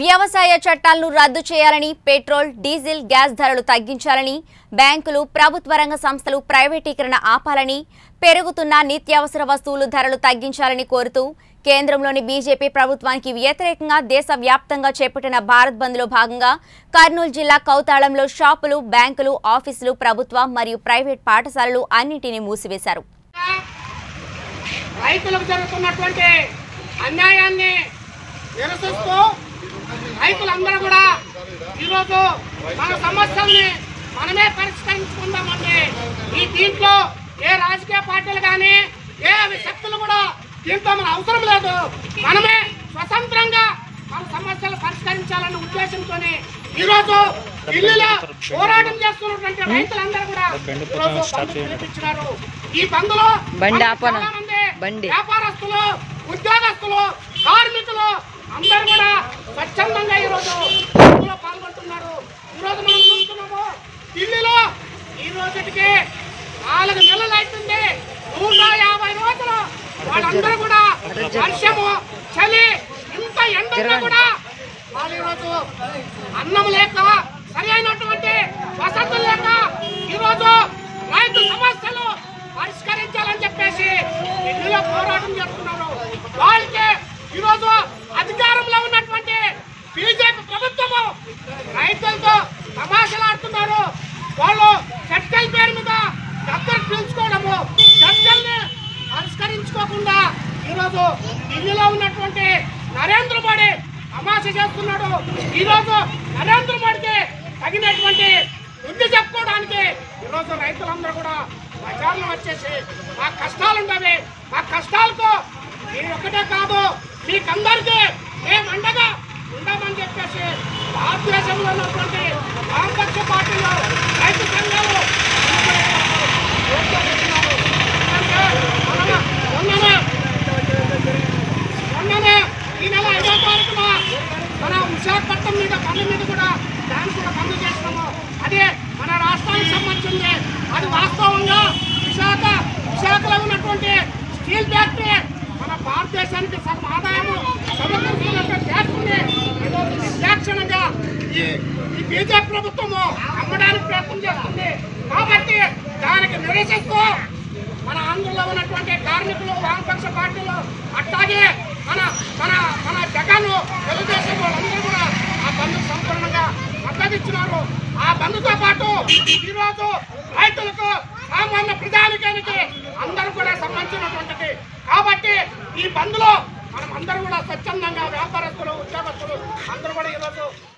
వ్యవసాయ చట్టాలను రద్దు చేయాలని, పెట్రోల్, డీజిల్, గ్యాస్ ధరలు తగ్గించాలని, బ్యాంకులు, ప్రభుత్వ రంగ సంస్థలు ప్రైవేటీకరణ ఆపాలని, పెరుగుతున్న నిత్యావసర వస్తువుల ధరలు తగ్గించాలని కోరుతూ కేంద్రంలోని బీజేపీ ప్రభుత్వానికి వ్యతిరేకంగా దేశవ్యాప్తంగా చేపట్టిన భారత్ బంద్లో భాగంగా కర్నూలు జిల్లా కౌతాళంలో షాపులు, బ్యాంకులు, ఆఫీసులు, ప్రభుత్వ మరియు ప్రైవేట్ పాఠశాలలు అన్నింటినీ మూసివేశారు. రైతులందరూ కూడా ఈరోజు మన సమస్యల్ని మనమే పరిష్కరించుకుందామండి. ఈ దీంట్లో ఏ రాజకీయ పార్టీలు కానీ ఏ శక్తులు కూడా దీంతో మన అవసరం లేదు. మనమే స్వతంత్రంగా మన సమస్యలు పరిష్కరించాలన్న ఉద్దేశంతో ఈరోజు ఢిల్లీలో పోరాటం చేస్తున్నటువంటి రైతులందరూ కూడా ఈరోజు పిలిపించినారు. ఈ బంద్లో చాలా మంది వ్యాపారస్తులు, ఉద్యోగస్తులు, కార్మికులు అందరూ కూడా స్వచ్ఛందంగా ఈరోజు పాల్గొంటున్నారు. ఈరోజు మనం చూస్తున్నాము, ఢిల్లీలో ఈ రోజుకి 4 నెలలు అవుతుంది. 150 రోజులు వాళ్ళందరూ కూడా వర్షము, చలి, ఇంత ఎండగా కూడా వాళ్ళు ఈరోజు అన్నం లేక, సరి అయినటువంటి వసతులు లేక ఈరోజు రైతు సమస్యలు పరిష్కరించాలని చెప్పేసి ఢిల్లీలో పోరాటం చేస్తున్నారు. వాళ్ళకి ఈరోజు అధికారంలో ఉన్నటువంటి బీజేపీ ప్రభుత్వము రైతులతో తమాషలాడుతున్నారు. వాళ్ళు చర్చల పేరు మీద దగ్గర పిలుచుకోవడము, చర్చల్ని పరిష్కరించుకోకుండా ఈరోజు ఢిల్లీలో ఉన్నటువంటి నరేంద్ర మోడీ తమాష చేస్తున్నాడు. ఈరోజు నరేంద్ర మోడీకి తగినటువంటి బుద్ధి చెప్పుకోవడానికి ఈరోజు రైతులందరూ కూడా బజార్లు వచ్చేసి మా కష్టాలు ఉండవి, మా కష్టాలతో నేను ఒక్కటే కాదు మీకందరికీ మేము అండగా ఉండమని చెప్పేసి భారతదేశంలో ఉన్నటువంటి వామపక్ష పార్టీలో రైతు సంఘాలు ఈ నెల 5వ తారీఖున మన విశాఖపట్నం మీద పనుల మీద కూడా డాన్స్ కూడా బంద్ చేస్తున్నాము. అదే మన రాష్ట్రానికి సంబంధించింది. అది వాస్తవంగా విశాఖలో ఉన్నటువంటి స్టీల్ ఫ్యాక్టరీ మన భారతదేశానికి ఆదాయము సమకూర్చుకున్నట్టుగా ఈ బీజేపీ ప్రభుత్వము అమ్మడానికి ప్రయత్నం చేస్తుంది. కాబట్టి దానికి నిరసిస్తూ మన ఆంధ్రలో ఉన్నటువంటి కార్మికులు, వామపక్ష పార్టీలు, అట్లాగే మన మన మన జగన్ తెలుగుదేశం వాళ్ళందరూ కూడా ఆ బంధుకు సంపూర్ణంగా మద్దతు ఇచ్చినారు. ఆ బంధుతో పాటు ఈరోజు రైతులకు, సామాన్య ప్రజానికానికి అందరూ కూడా సంబంధించినటువంటిది. కాబట్టి ఈ బంద్లో మనం అందరూ కూడా స్వచ్ఛందంగా వ్యాపారస్తులు, ఉద్యోగస్తులు అందరూ కూడా ఈరోజు